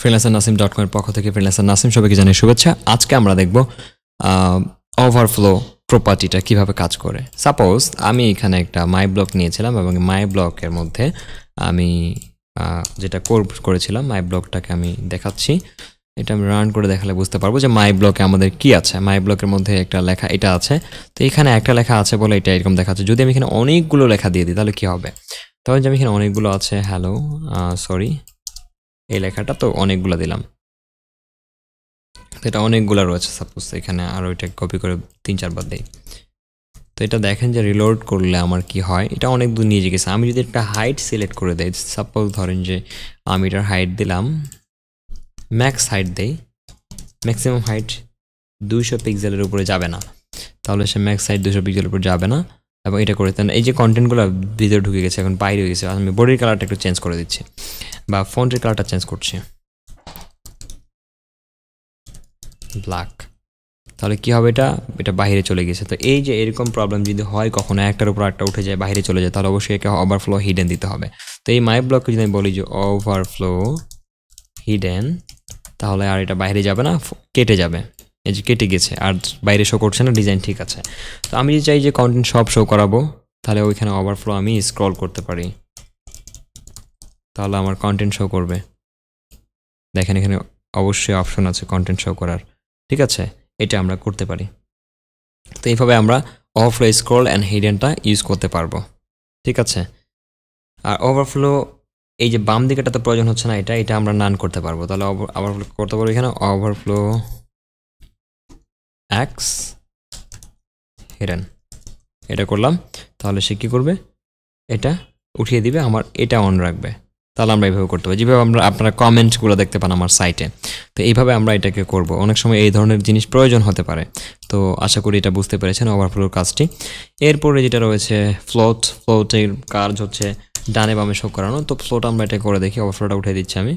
FreelanceNasim.com এর পক্ষ থেকে ফ্রিল্যান্সার নাসিম সবাইকে জানাই শুভেচ্ছা। আজকে আমরা দেখব ওভারফ্লো প্রপার্টিটা কিভাবে কাজ করে। সাপোজ আমি এখানে একটা মাই ব্লক নিয়েছিলাম এবং মাই ব্লকের মধ্যে আমি যেটা করেছিলাম মাই ব্লকটাকে আমি দেখাচ্ছি। এটা আমি রান করে দেখালে বুঝতে পারবো যে মাই ব্লকে আমাদের কি আছে। মাই ব্লকের মধ্যে একটা লেখা এটা আছে, তো এখানে একটা লেখা আছে বলে এটা এরকম দেখাচ্ছে। যদি আমি এখানে অনেকগুলো লেখা দিয়ে দিই তাহলে কি হবে? তখন যে আমি এখানে অনেকগুলো আছে, হ্যালো সরি এই লেখাটা তো অনেকগুলো দিলাম, তো এটা অনেকগুলো রয়েছে। সাপোজ এখানে আরও এটা কপি করে 3-4 বার দিই, তো এটা দেখেন যে রিলোড করলে আমার কি হয়। এটা অনেক দূর নিয়ে গেছে। আমি যদি একটা হাইট সিলেক্ট করে দেই, সাপোজ ধরেন যে আমি এটার হাইট দিলাম ম্যাক্স হাইট দেই, ম্যাক্সিমাম হাইট 200 পিক্সেলের উপরে যাবে না, তাহলে সে ম্যাক্স হাইট 200 পিক্সেলের উপরে যাবে না। এবং এটা করে দেন, এই যে কন্টেন্টগুলো ভিতরে ঢুকে গেছে এখন বাইরে হয়ে গেছে। আমি বডির কালারটা একটু চেঞ্জ করে দিচ্ছি বা ফন্টের কালারটা চেঞ্জ করছি ব্ল্যাক, তাহলে কি হবে? এটা এটা বাইরে চলে গেছে। তো এই যে এরকম প্রবলেম যদি হয় কখনো একটার উপর একটা উঠে যায় বাইরে চলে যায়, তাহলে অবশ্যই একে ওভারফ্লো হিডেন দিতে হবে। তো এই মাই ব্লককে যদি আমি বলি যে ওভারফ্লো হিডেন, তাহলে আর এটা বাইরে যাবে না, কেটে যাবে। এই যে কেটে গেছে আর বাইরে শো করছে না, ডিজাইন ঠিক আছে। তো আমি যদি চাই যে কন্টেন্ট সব শো করাবো, তাহলে ওইখানে ওভারফ্লো আমি স্ক্রল করতে পারি, তাহলে আমার কন্টেন্ট শো করবে। দেখেন এখানে অবশ্যই অপশন আছে কন্টেন্ট শো করার, ঠিক আছে, এটা আমরা করতে পারি। তো এইভাবে আমরা ওভারফ্লো স্ক্রল অ্যান্ড হিডেনটা ইউজ করতে পারবো, ঠিক আছে। আর ওভারফ্লো এই যে বাম দিকেটা তো প্রয়োজন হচ্ছে না, এটা এটা আমরা নান করতে পারবো। তাহলে ওভারফ্লো করতে পারবো এখানে ওভারফ্লো এক্স হিডেন, এটা করলাম, তাহলে সে কী করবে? এটা উঠিয়ে দিবে, আমার এটা অন রাখবে। তাহলে আমরা এইভাবে করতে পারি যেভাবে আমরা আপনারা কমেন্টসগুলো দেখতে পান আমার সাইটে। তো এইভাবে আমরা এটাকে করব। অনেক সময় এই ধরনের জিনিস প্রয়োজন হতে পারে। তো আশা করি এটা বুঝতে পেরেছেন ওভারফ্লোর কাজটি। এরপরে যেটা রয়েছে ফ্লোট, ফ্লোটের কাজ হচ্ছে ডানে বামে শো করানো। তো ফ্লোট আমরা এটা করে দেখি। ওভারফ্লোটা উঠে দিচ্ছি, আমি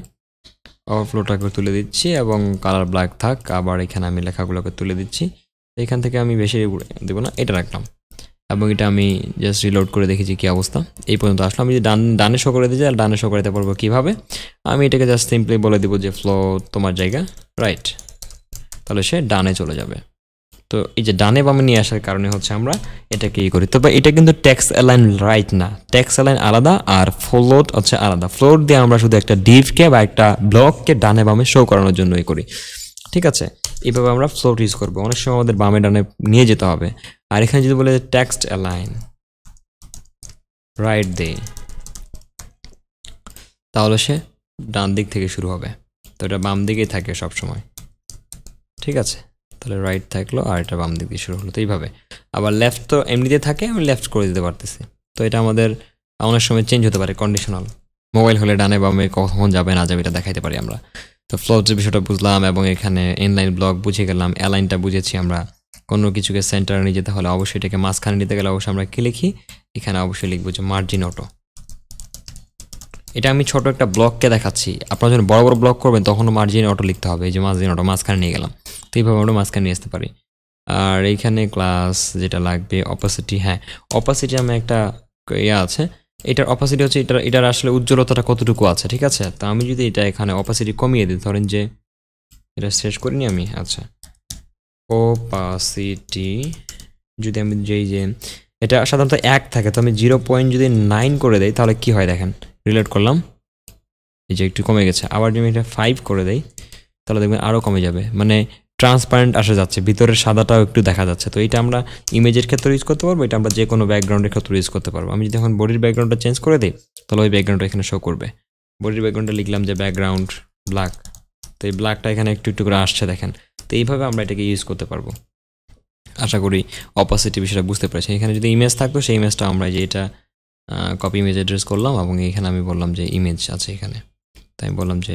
ওভারফ্লোটাকে তুলে দিচ্ছি এবং কালার ব্ল্যাক থাক। আবার এখানে আমি লেখাগুলোকে তুলে দিচ্ছি, এখান থেকে আমি বেশি দেবো না, এটা রাখলাম এবং এটা আমি জাস্ট রিলোড করে দেখেছি কী অবস্থা। এই পর্যন্ত আসলে আমি যদি ডানে শো করে দিচ্ছি, আর ডানে শো করাতে পারবো কীভাবে? আমি এটাকে জাস্ট সিম্পলি বলে দেবো যে ফ্লো তোমার জায়গা রাইট, তাহলে সে ডানে চলে যাবে। তো এই যে ডানে বামে নিয়ে আসার কারণে হচ্ছে আমরা এটাকে ই করি। তবে এটা কিন্তু ট্যাক্স অ্যালাইন রাইট না, ট্যাক্স অ্যালাইন আলাদা আর ফ্লোট হচ্ছে আলাদা। ফ্লোট দিয়ে আমরা শুধু একটা ডিভকে বা একটা ব্লককে ডানে বামে শো করানোর জন্যই করি, ঠিক আছে। এইভাবে আমরা ফ্লোট ইউজ করবো। অনেক সময় আমাদের বামে ডানে নিয়ে যেতে হবে। আর এখানে যদি বলে টেক্সট অ্যালাইন রাইট দে, তাহলে সে ডান দিক থেকে শুরু হবে। তো এটা বাম দিকেই থাকে সবসময়, ঠিক আছে। তাহলে রাইট থাকলো আর এটা বাম দিক দিয়ে শুরু হলো। তো এইভাবে আবার লেফট তো এমনিতে থাকে, আমি লেফট করে দিতে পারতেছি। তো এটা আমাদের অনেক সময় চেঞ্জ হতে পারে, কন্ডিশনাল। মোবাইল হলে ডানে বামে কখন যাবে না যাবে এটা দেখাইতে পারি আমরা। তো ফ্লোট বিষয়টা বুঝলাম এবং এখানে ইনলাইন ব্লক বুঝে গেলাম, অ্যালাইনটা বুঝেছি আমরা। কোনো কিছুকে সেন্টারে নিয়ে যেতে হলে অবশ্যই এটাকে মাঝখানে নিতে গেলে অবশ্যই আমরা কি লিখি? এখানে অবশ্যই লিখবো যে মার্জিন অটো। এটা আমি ছোট একটা ব্লককে দেখাচ্ছি, আপনারা যখন বড় বড় ব্লক করবেন তখন মার্জিন অটো লিখতে হবে। এই যে মার্জিন অটো মাঝখানে নিয়ে গেলাম, তো এইভাবে আমরা মাঝখানে নিয়ে আসতে পারি। আর এইখানে ক্লাস যেটা লাগবে অপাসিটি, হ্যাঁ অপাসিটি আমি একটা ইয়ে আছে, এটার অপাসিটি হচ্ছে এটার আসলে উজ্জ্বলতাটা কতটুকু আছে, ঠিক আছে। তো আমি যদি এটা এখানে অপাসিটি কমিয়ে দিই, ধরেন যে এটা শেষ করিনি আমি, আচ্ছা ওপাসিটি যদি আমি যে এটা সাধারণত 1 থাকে, তো আমি 0.9 যদি 9 করে দেই তাহলে কি হয় দেখেন। রিলেট করলাম, এই যে একটু কমে গেছে। আবার যদি এটা 5 করে দেই তাহলে দেখবেন আরও কমে যাবে, মানে ট্রান্সপারেন্ট আসা যাচ্ছে, ভিতরের সাদাটাও একটু দেখা যাচ্ছে। তো এটা আমরা ইমেজের ক্ষেত্রে ইউজ করতে পারবো, এটা আমরা যে কোনো ব্যাকগ্রাউন্ডের ক্ষেত্রে ইউজ করতে পারবো। আমি যদি এখন বডির ব্যাকগ্রাউন্ডটা চেঞ্জ করে দিই তাহলে ওই ব্যাকগ্রাউন্ডটা এখানে শো করবে। বডির ব্যাকগ্রাউন্ডটা লিখলাম যে ব্যাকগ্রাউন্ড ব্ল্যাক, তো এই ব্ল্যাকটা এখানে একটু একটু করে আসছে দেখেন। তো এইভাবে আমরা এটাকে ইউজ করতে পারবো। আশা করি অপাসিটি বিষয়টা বুঝতে পেরেছি। এখানে যদি ইমেজ থাকতো সেই ইমেজটা আমরা যে এটা কপি ইমেজ অ্যাড্রেস করলাম এবং এখানে আমি বললাম যে ইমেজ আছে এখানে, তাই আমি বললাম যে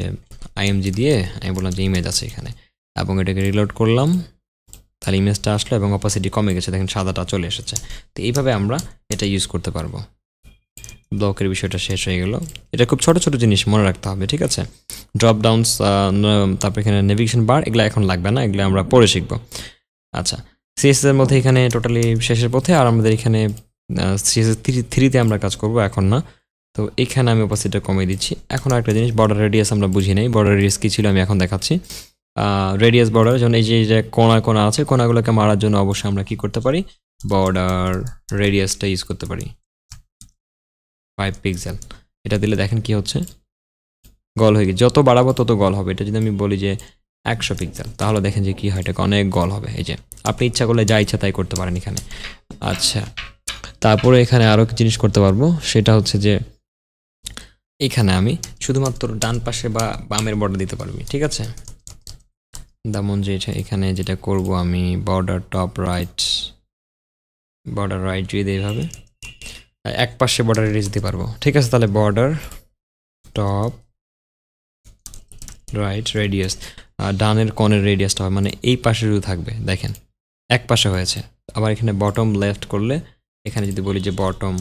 আইএমজি দিয়ে আমি বললাম যে ইমেজ আছে এখানে এবং এটাকে রিলোড করলাম, তাহলে ইমেজটা আসলো এবং অপাসিটি কমে গেছে দেখেন, সাদাটা চলে এসেছে। তো এইভাবে আমরা এটা ইউজ করতে পারবো। ব্লকের বিষয়টা শেষ হয়ে গেল। এটা খুব ছোট ছোট জিনিস মনে রাখতে হবে, ঠিক আছে। ড্রপ ডাউনস, তারপরে এখানে নেভিগেশন বার, এগুলো এখন লাগবে না, এগুলো আমরা পরে শিখবো। আচ্ছা সিএসএসের মধ্যে এখানে টোটালি শেষের পথে, আর আমাদের এখানে সিএসএস 3-তে আমরা কাজ করব এখন না। তো এখানে আমি opacity কমিয়ে দিচ্ছি এখন একটা জিনিস বর্ডার রেডিয়াস আমরা বুঝি নাই বর্ডার রেডিয়াস কি ছিল আমি এখন দেখাচ্ছি রেডিয়াস বর্ডার যখন এই যে কোণা কোণা আছে কোণাগুলোকে মারার জন্য অবশ্যই আমরা কি করতে পারি বর্ডার রেডিয়াসটা ইউজ করতে পারি 5 পিক্সেল এটা দিলে দেখেন কি হচ্ছে গোল হয়ে গেছে যত বাড়াবো তত গোল হবে এটা যদি আমি বলি যে 100 পিক্সেল তাহলে দেখেন যে কি হয় এটা অনেক গোল হবে এই যে আপনি ইচ্ছা করলে যা ইচ্ছা তাই করতে পারেন এখানে আচ্ছা তারপরে এখানে আরো কিছু জিনিস করতে পারবো সেটা হচ্ছে যে এখানে আমি শুধুমাত্র ডান পাশে বা বামের বর্ডার দিতে পারবো ঠিক আছে দামন যে এখানে যেটা করব আমি border top right border right যদি এইভাবে এক পাশে বর্ডার রেডিয়াস দিতে পারবো ঠিক আছে তাহলে বর্ডার টপ রাইট রেডিয়াস ডানের কোণের রেডিয়াসটা মানে এই পাশে শুধু থাকবে দেখেন এক পাশে হয়েছে আবার এখানে বটম লেফট করলে এখানে যদি বলি যে বটম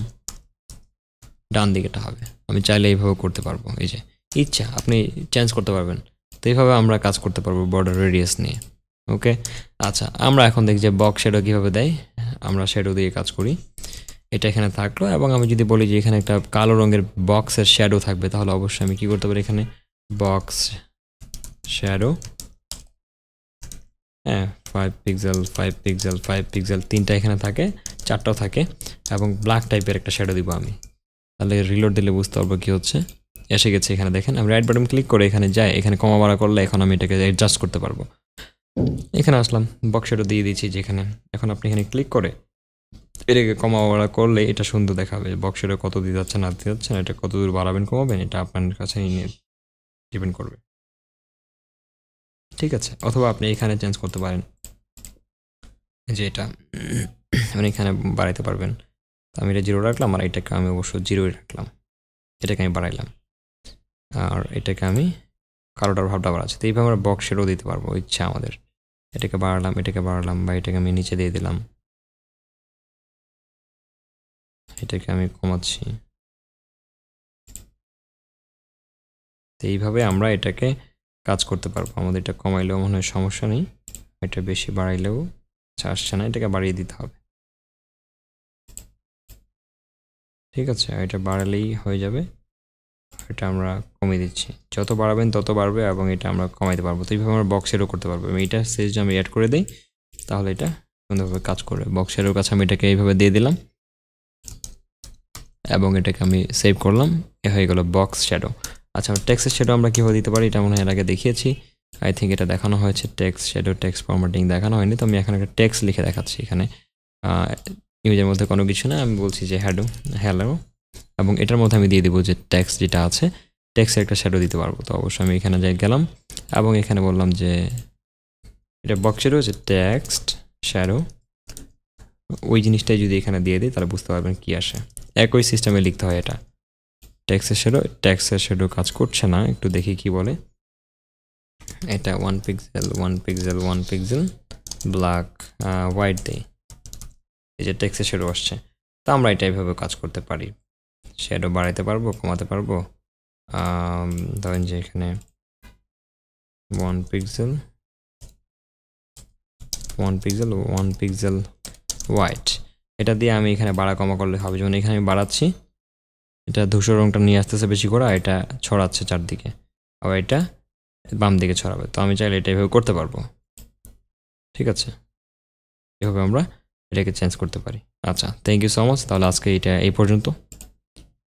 ডান দিকেটা হবে আমি চাইলে এইভাবে করতে পারবো এই যে ইচ্ছা আপনি চেঞ্জ করতে পারবেন তো এইভাবে আমরা কাজ করতে পারবো বর্ডার রেডিয়াস নিয়ে ওকে আচ্ছা আমরা এখন দেখি যে বক্স শ্যাডো কিভাবে দেয় আমরা শ্যাডো দিয়ে কাজ করি এটা এখানে থাকলো এবং আমি যদি বলি যে এখানে একটা কালো রঙের বক্সের শ্যাডো থাকবে তাহলে অবশ্যই আমি কি করতে পারি এখানে বক্স শ্যাডো হ্যাঁ 5 পিক্সেল 5 পিক্সেল 5 পিক্সেল তিনটা এখানে থাকে চারটাও থাকে এবং ব্ল্যাক টাইপের একটা শ্যাডো দিব আমি তাহলে রিলোড দিলে বুঝতে পারবো কি হচ্ছে এসে গেছে এখানে দেখেন আমি রাইট বাটন ক্লিক করে এখানে যাই এখানে কমা বাড়া করলে এখন আমি এটাকে অ্যাডজাস্ট করতে পারবো এখানে আসলাম বক্স শ্যাডো দিয়ে দিয়েছি যেখানে এখন আপনি এখানে ক্লিক করে এটাকে কমা বাড়া করলে এটা সুন্দর দেখাবে বক্স শ্যাডো কত দিতে যাচ্ছে না দিতে যাচ্ছে না এটা কত দূর বাড়াবেন কমাবেন এটা আপনার কাছে ডিপেন্ড করবে ঠিক আছে অথবা আপনি এখানে চেঞ্জ করতে পারেন যে এটা মানে এখানে বাড়াইতে পারবেন আমি এটা 0 রাখলাম আর এটাকে আমি অবশ্য 0 রাখলাম এটাকে আমি বাড়াইলাম আর এটাকে আমি কালোটার ভাবটা বাড়াচ্ছি তো এইভাবে আমরা বক্স শ্যাডো দিতে পারবো ইচ্ছা আমাদের এটাকে বাড়ালাম বা এটাকে আমি নিচে দিয়ে দিলাম এটাকে আমি কমাচ্ছি তো এইভাবে আমরা এটাকে কাজ করতে পারবো আমাদের এটা কমাইলেও মনে হয় সমস্যা নেই এটা বেশি বাড়াইলেও আসছে না এটাকে বাড়িয়ে দিতে হবে ঠিক আছে এটা বাড়ালেই হয়ে যাবে এটা আমরা কমিয়ে দিচ্ছি যত বাড়াবেন তত বাড়বে এবং এটা আমরা কমাইতে পারবো তো এইভাবে আমরা বক্সেরও করতে পারবো আমি এটা সেজ আমি অ্যাড করে দিই তাহলে এটা সুন্দরভাবে কাজ করবে বক্সেরও কাছে আমি এটাকে এইভাবে দিয়ে দিলাম এবং এটাকে আমি সেভ করলাম এ হয়ে গেল বক্স শ্যাডো আচ্ছা টেক্সট শ্যাডো আমরা কিভাবে দিতে পারি এটা মনে হয় আগে দেখিয়েছি আই থিংক এটা দেখানো হয়েছে টেক্সট শ্যাডো টেক্সট ফরম্যাটিং দেখানো হয়নি তো আমি এখন একটা টেক্সট লিখে দেখাচ্ছি এখানে ইমেজের মধ্যে কোনো কিছু না আমি বলছি যে হ্যাডো হ্যালো এবং এটার মধ্যে আমি দিয়ে দেব যে টেক্সট যেটা আছে টেক্সটে একটা শ্যাডো দিতে পারবো তো অবশ্যই আমি এখানে যাই গেলাম এবং এখানে বললাম যে এটা বক্সে রয়েছে টেক্সট শ্যাডো ওই জিনিসটাই যদি এখানে দিয়ে দিই তাহলে বুঝতে পারবেন কি আসে একই সিস্টেমে লিখতে হয় এটা টেক্সটের শ্যাডো কাজ করছে না একটু দেখি কি বলে এটা 1 pixel 1 pixel 1 pixel black white দেই এই যে টেক্সটের শ্যাডো আসছে তো আমরা এটা এইভাবে কাজ করতে পারি শ্যাডো বাড়াইতে পারবো কমাতে পারবো ধরেন যে এখানে 1 পিক্সেল 1 পিক্সেল 1 পিক্সেল হোয়াইট এটা দিয়ে আমি এখানে বাড়া কমা করলে হবে যেমন এখানে আমি বাড়াচ্ছি এটা ধূসর রঙটা নিয়ে আসতেছে বেশি করে এটা ছড়াচ্ছে চারদিকে আর এটা বাম দিকে ছড়াবে তো আমি চাইলে এটা এইভাবে করতে পারবো ঠিক আছে এইভাবে আমরা এটাকে চেঞ্জ করতে পারি আচ্ছা থ্যাংক ইউ সো মাচ তাহলে আজকে এটা এই পর্যন্ত